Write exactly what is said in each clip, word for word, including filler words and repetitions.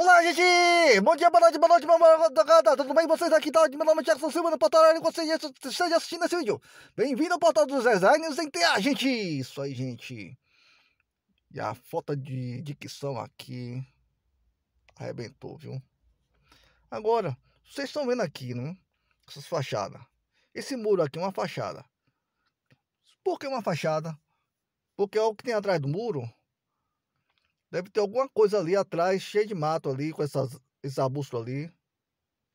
Olá, gente! Bom dia, boa noite, boa noite, boa madrugada! Tudo bem com vocês? Aqui tá, meu nome é Jackson Silva, no Portal Aranico, você esteja assistindo esse vídeo. Bem-vindo ao Portal dos Designers N T A, gente! Isso aí, gente! E a falta de dicção aqui arrebentou, viu? Agora, vocês estão vendo aqui, né? Essas fachadas. Esse muro aqui é uma fachada. Por que uma fachada? Porque é o que tem atrás do muro. Deve ter alguma coisa ali atrás, cheio de mato ali, com essas, esses arbustos ali.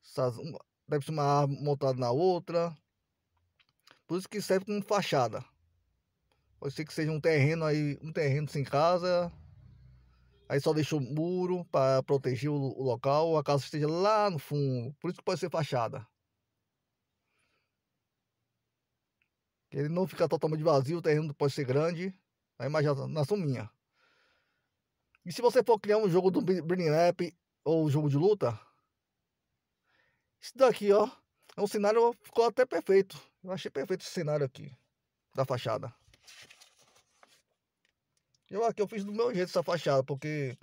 Essas, deve ser uma árvore montada na outra. Por isso que serve como fachada. Pode ser que seja um terreno aí, um terreno sem casa. Aí só deixou um muro para proteger o, o local. A casa esteja lá no fundo. Por isso que pode ser fachada. Ele não fica totalmente vazio, o terreno pode ser grande. A imaginação minha. E se você for criar um jogo do Burning Rap ou jogo de luta, isso daqui, ó, é um cenário, ficou até perfeito. Eu achei perfeito esse cenário aqui, da fachada. Eu aqui eu fiz do meu jeito essa fachada, porque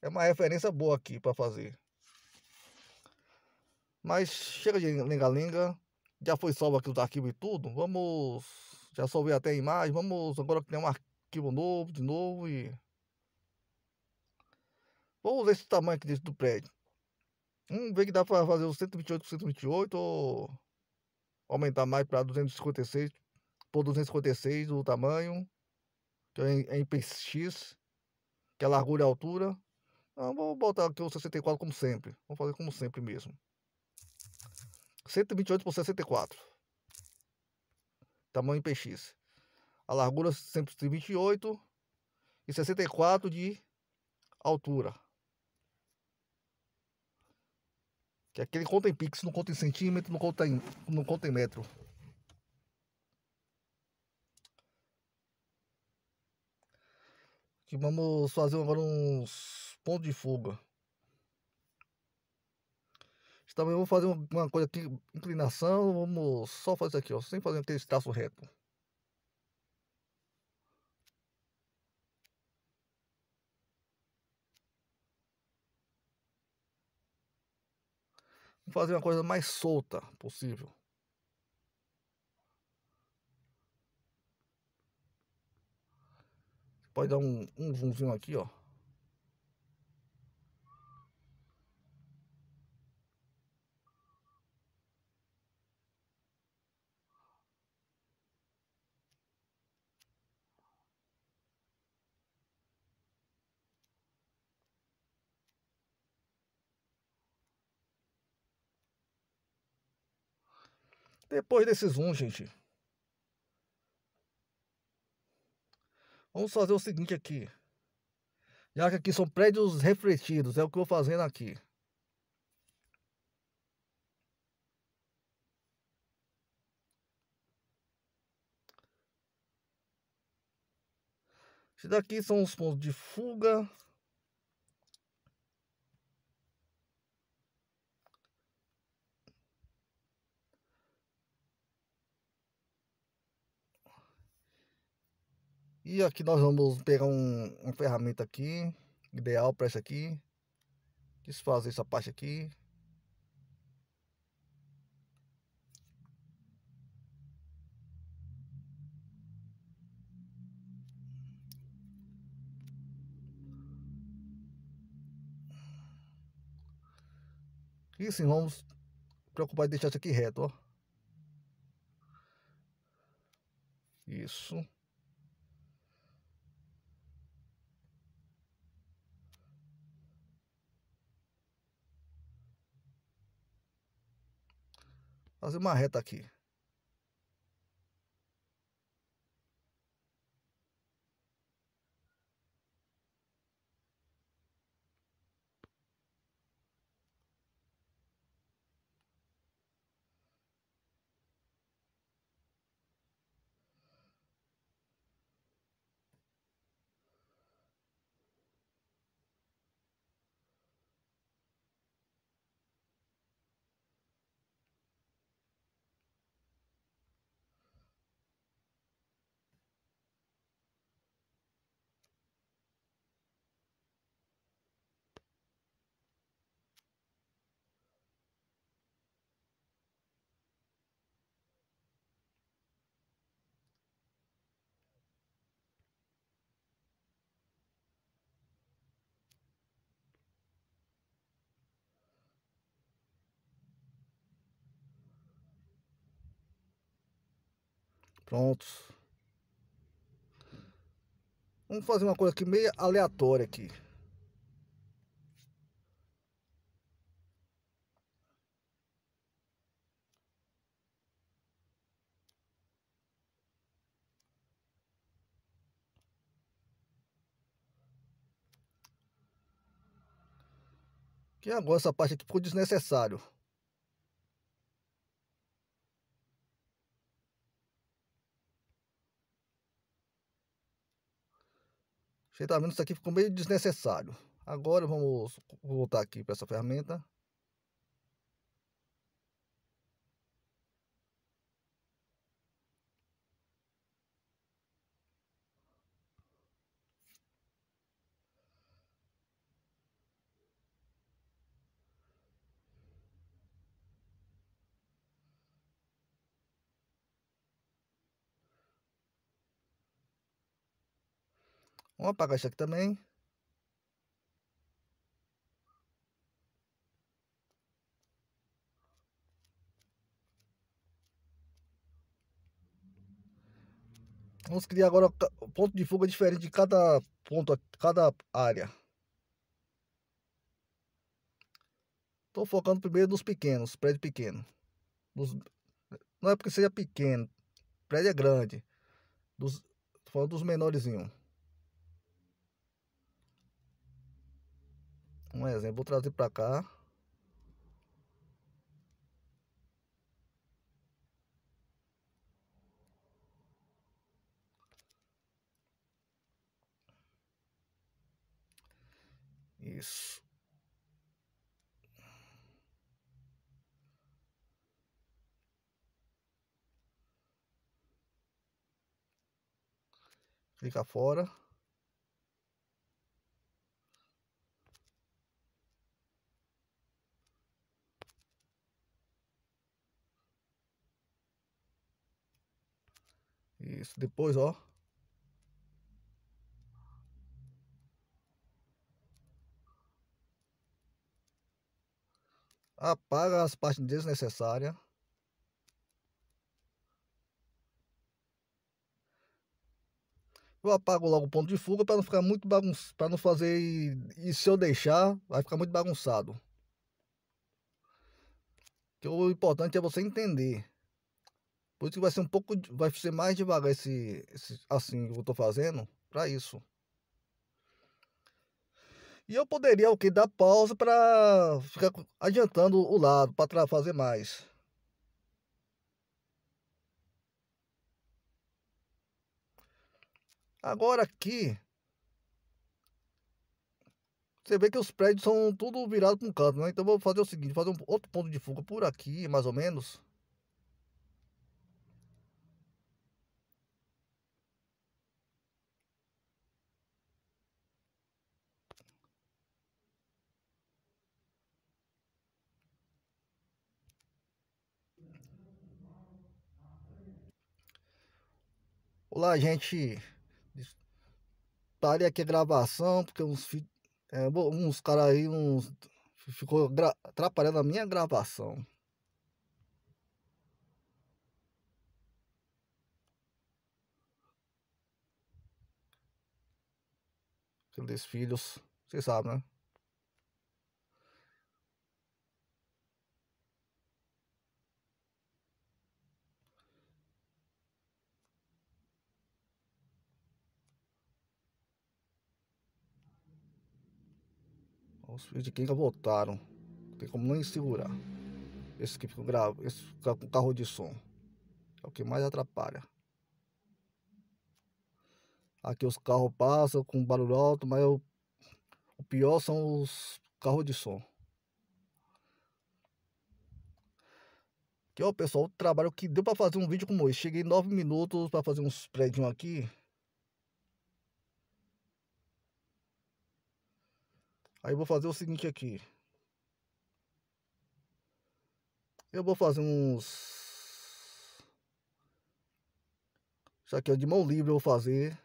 é uma referência boa aqui pra fazer. Mas chega de lenga-lenga, já foi salvo aqui os arquivos e tudo. Vamos, já salvei até a imagem, vamos agora criar um arquivo novo, de novo e... Vou usar esse tamanho aqui dentro do prédio. Vamos ver que dá para fazer o cento e vinte e oito por cento e vinte e oito ou aumentar mais para duzentos e cinquenta e seis por duzentos e cinquenta e seis o tamanho. Que é em P X, que é a largura e a altura. Então, vou botar aqui o sessenta e quatro como sempre. Vou fazer como sempre mesmo. cento e vinte e oito por sessenta e quatro. Tamanho em P X. A largura cento e vinte e oito e sessenta e quatro de altura. Que aquele conta em pixel, não conta em centímetro, não conta em, não conta em metro. Aqui vamos fazer agora uns pontos de fuga. Também vou fazer uma coisa aqui, inclinação, vamos só fazer isso aqui, ó, sem fazer aquele traço reto. Fazer uma coisa mais solta possível. Pode dar um, um zoomzinho aqui, ó. Depois desse zoom, gente, vamos fazer o seguinte aqui. Já que aqui são prédios refletidos, é o que eu vou fazendo aqui. Esse daqui são os pontos de fuga. E aqui nós vamos pegar um, uma ferramenta aqui, ideal para essa aqui. Desfazer essa parte aqui. E sim, vamos preocupar em deixar isso aqui reto, ó. Isso. Fazer uma reta aqui. Pronto. Vamos fazer uma coisa aqui meio aleatória aqui. E agora essa parte aqui ficou desnecessário. Você tá vendo, isso aqui ficou meio desnecessário. Agora vamos voltar aqui para essa ferramenta. Vamos apagar isso aqui também. Vamos criar agora ponto de fuga diferente de cada ponto, cada área. Estou focando primeiro nos pequenos, prédio pequeno. Nos... Não é porque seja pequeno, prédio é grande. Dos... Tô falando dos menorzinhos. Um exemplo, vou trazer para cá. Isso. Clica fora. Isso, depois, ó. Apaga as partes desnecessárias. Eu apago logo o ponto de fuga para não ficar muito bagunçado, para não fazer e, e se eu deixar, vai ficar muito bagunçado. Porque o importante é você entender. Por isso que vai ser um pouco, vai ser mais devagar esse, esse assim que eu estou fazendo, para isso. E eu poderia, ok, dar pausa para ficar adiantando o lado, para fazer mais. Agora aqui, você vê que os prédios são tudo virados para um canto, né? Então eu vou fazer o seguinte, fazer um outro ponto de fuga por aqui, mais ou menos. Olá, gente. Parei aqui a gravação porque uns, é, uns caras aí uns, ficou gra, atrapalhando a minha gravação. Aqueles filhos, vocês sabem, né? Os filhos de quem que voltaram. Não tem como nem segurar. Esse que ficou grave, esse fica com carro de som. É o que mais atrapalha. Aqui os carros passam com barulho alto, mas eu, o pior são os carros de som. Aqui ó, pessoal, o trabalho que deu para fazer um vídeo como esse. Cheguei em nove minutos para fazer uns prédios aqui. Aí eu vou fazer o seguinte aqui. Eu vou fazer uns... Isso aqui é de mão livre, eu vou fazer.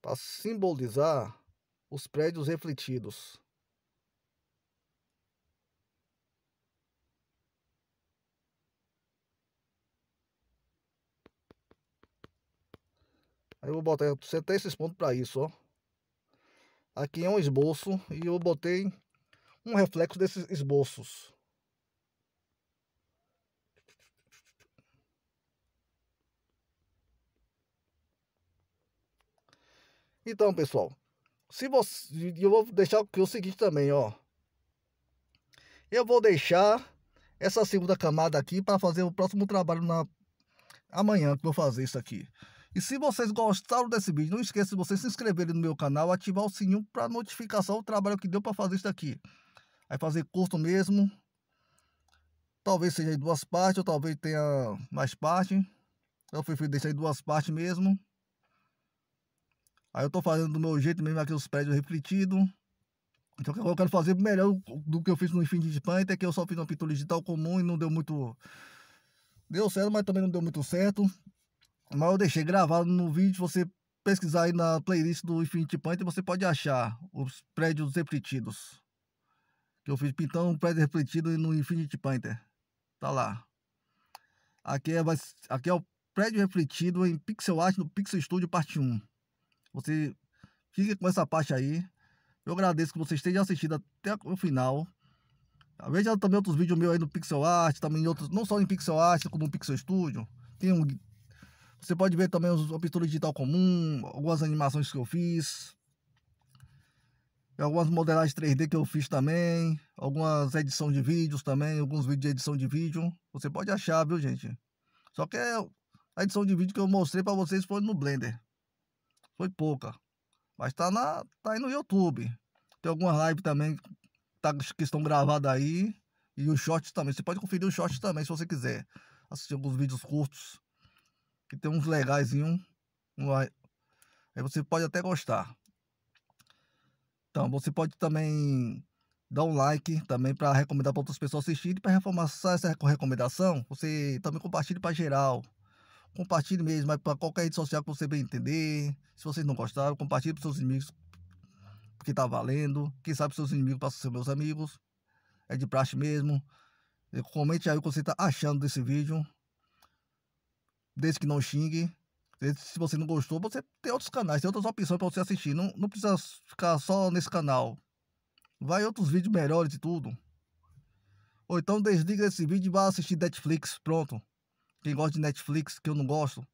Para simbolizar os prédios refletidos. Aí eu vou botar até esses pontos para isso, ó. Aqui é um esboço e eu botei um reflexo desses esboços. Então, pessoal, se você, eu vou deixar o seguinte também, ó. Eu vou deixar essa segunda camada aqui para fazer o próximo trabalho na amanhã, que eu vou fazer isso aqui. E se vocês gostaram desse vídeo, não esqueça de vocês se inscreverem no meu canal, ativar o sininho para notificação do trabalho que deu para fazer isso aqui. Aí fazer curto mesmo. Talvez seja em duas partes, ou talvez tenha mais partes. Eu prefiro deixar em duas partes mesmo. Aí eu tô fazendo do meu jeito mesmo aqui os prédios refletidos. Então eu quero fazer melhor do que eu fiz no Infinite Painter, que eu só fiz uma pintura digital comum e não deu muito... Deu certo, mas também não deu muito certo. Mas eu deixei gravado no vídeo, você pesquisar aí na playlist do Infinite Painter, você pode achar os prédios refletidos. Que eu fiz pintando um prédio refletido no Infinite Painter. Tá lá. Aqui é, aqui é o prédio refletido em Pixel Art no Pixel Studio parte um. Você fica com essa parte aí. Eu agradeço que vocês tenham assistido até o final. Veja também outros vídeos meus aí no Pixel Art, também outros, não só em Pixel Art, como no Pixel Studio. Tem um, você pode ver também a pintura digital comum, algumas animações que eu fiz. Algumas modelagens três D que eu fiz também. Algumas edições de vídeos também, alguns vídeos de edição de vídeo. Você pode achar, viu, gente? Só que a edição de vídeo que eu mostrei para vocês foi no Blender. Foi pouca, mas tá, na, tá aí no YouTube. Tem algumas lives também tá, que estão gravadas aí. E os shorts também, você pode conferir os shorts também se você quiser. Assistir alguns vídeos curtos, que tem uns legaisinhos. Aí você pode até gostar. Então você pode também dar um like também para recomendar para outras pessoas assistirem. Para reforçar essa recomendação, você também compartilha para geral. Compartilhe mesmo, mas para qualquer rede social que você bem entender. Se vocês não gostaram, compartilhe para seus inimigos, porque tá valendo. Quem sabe seus inimigos passam a ser meus amigos. É de praxe mesmo. Comente aí o que você tá achando desse vídeo. Desde que não xingue. Desde, se você não gostou, você tem outros canais, tem outras opções para você assistir. Não, não precisa ficar só nesse canal. Vai outros vídeos melhores e tudo. Ou então desliga esse vídeo e vá assistir Netflix. Pronto. Quem gosta de Netflix, que eu não gosto,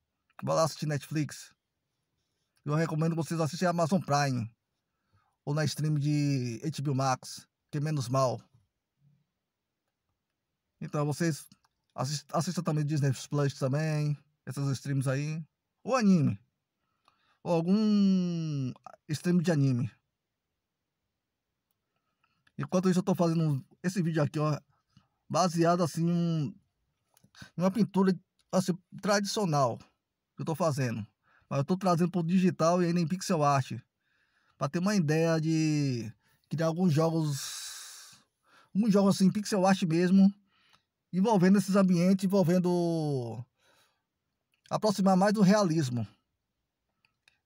vai lá assistir Netflix. Eu recomendo vocês assistirem a Amazon Prime. Ou na stream de H B O Max, que é menos mal. Então vocês assistam, assistam também Disney Plus também. Essas streams aí. Ou anime. Ou algum stream de anime. Enquanto isso eu tô fazendo esse vídeo aqui, ó. Baseado assim em um... uma pintura assim, tradicional que eu tô fazendo, mas eu tô trazendo pro digital e ainda em pixel art para ter uma ideia de criar alguns jogos alguns jogos assim, pixel art mesmo, envolvendo esses ambientes, envolvendo aproximar mais do realismo,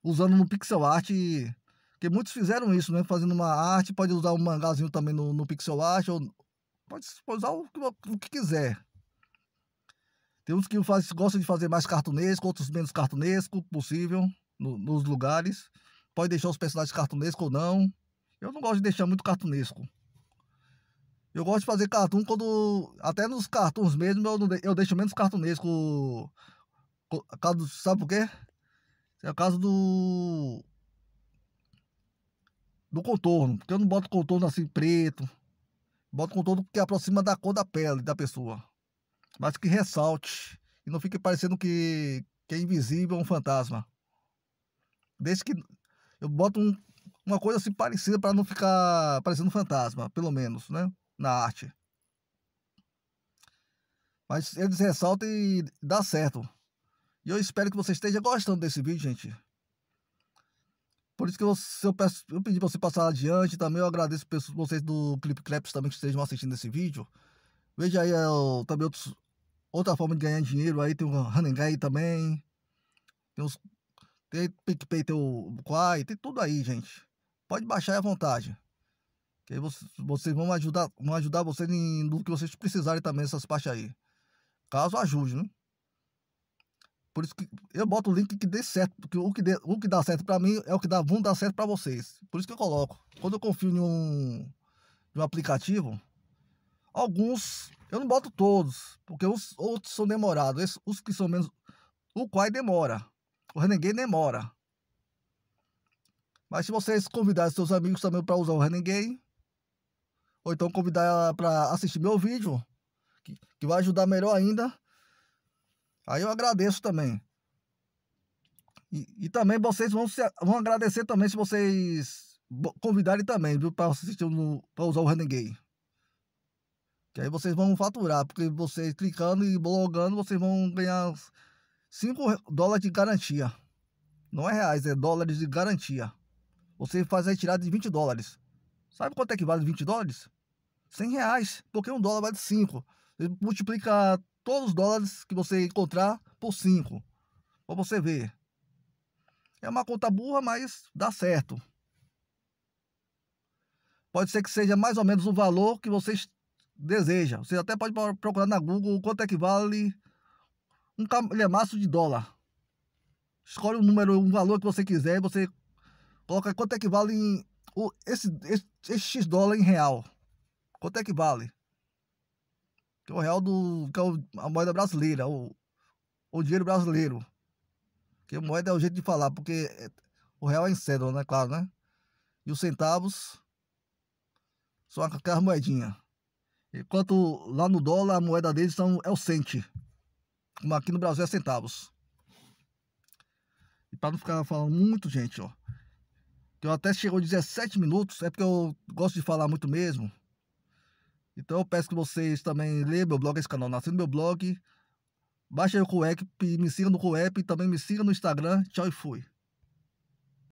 usando no pixel art, que muitos fizeram isso, né? Fazendo uma arte, pode usar um mangazinho também no, no pixel art, ou pode, pode usar o, o que quiser. Tem uns que faz, gostam de fazer mais cartunesco, outros menos cartunesco possível no, nos lugares. Pode deixar os personagens cartunescos ou não. Eu não gosto de deixar muito cartunesco. Eu gosto de fazer cartoon quando... Até nos cartoons mesmo eu, não de, eu deixo menos cartunesco. Sabe por quê? É o caso do... Do contorno. Porque eu não boto contorno assim preto. Boto contorno que aproxima da cor da pele da pessoa. Mas que ressalte e não fique parecendo que, que é invisível, um fantasma. Desde que eu boto um, uma coisa assim parecida para não ficar parecendo um fantasma, pelo menos, né? Na arte. Mas eles ressaltam e dá certo. E eu espero que você esteja gostando desse vídeo, gente. Por isso que eu, eu, peço, eu pedi para você passar adiante. Também eu agradeço vocês do Clip Claps também que estejam assistindo esse vídeo. Veja aí eu, também outros, outra forma de ganhar dinheiro aí, tem o Honeygain também, tem os tem PicPay, tem o Kwai, tem tudo aí, gente. Pode baixar à vontade, que aí vocês, vocês vão ajudar, vão ajudar vocês em, no que vocês precisarem também, essas partes aí. Caso ajude, né? Por isso que eu boto o link que dê certo, porque o que, dê, o que dá certo pra mim é o que dá, vão dar certo pra vocês. Por isso que eu coloco. Quando eu confio em um, em um aplicativo, alguns, eu não boto todos, porque os outros são demorados. Esses, os que são menos, o Kwai demora, o Renegame demora. Mas se vocês convidarem seus amigos também pra usar o Renegame, ou então convidar pra assistir meu vídeo, que, que vai ajudar melhor ainda. Aí eu agradeço também. E, e também vocês vão, se, vão agradecer também se vocês convidarem também, viu? Para usar o Renegade. Que aí vocês vão faturar, porque vocês clicando e blogando, vocês vão ganhar cinco dólares de garantia. Não é reais, é dólares de garantia. Você faz a retirada de vinte dólares. Sabe quanto é que vale vinte dólares? cem reais, porque um dólar vale cinco. Você multiplica todos os dólares que você encontrar por cinco. Pra você ver. É uma conta burra, mas dá certo. Pode ser que seja mais ou menos o valor que vocês desejam. Você até pode procurar na Google quanto é que vale um calhamaço de dólar. Escolhe um número, um valor que você quiser e você coloca quanto é que vale esse, esse, esse X dólar em real. Quanto é que vale? Que é o real do, que é a moeda brasileira, o, o dinheiro brasileiro. Que moeda é o jeito de falar, porque o real é em cédula, né? Claro, né? E os centavos são aquelas moedinhas. Enquanto lá no dólar a moeda deles são, é o cente. Como aqui no Brasil é centavos. E para não ficar falando muito, gente, ó. Que eu até chegou dezessete minutos, é porque eu gosto de falar muito mesmo. Então eu peço que vocês também leiam meu blog, esse canal nasceu no meu blog. Baixem o Coep, me sigam no Coep, também me sigam no Instagram. Tchau e fui.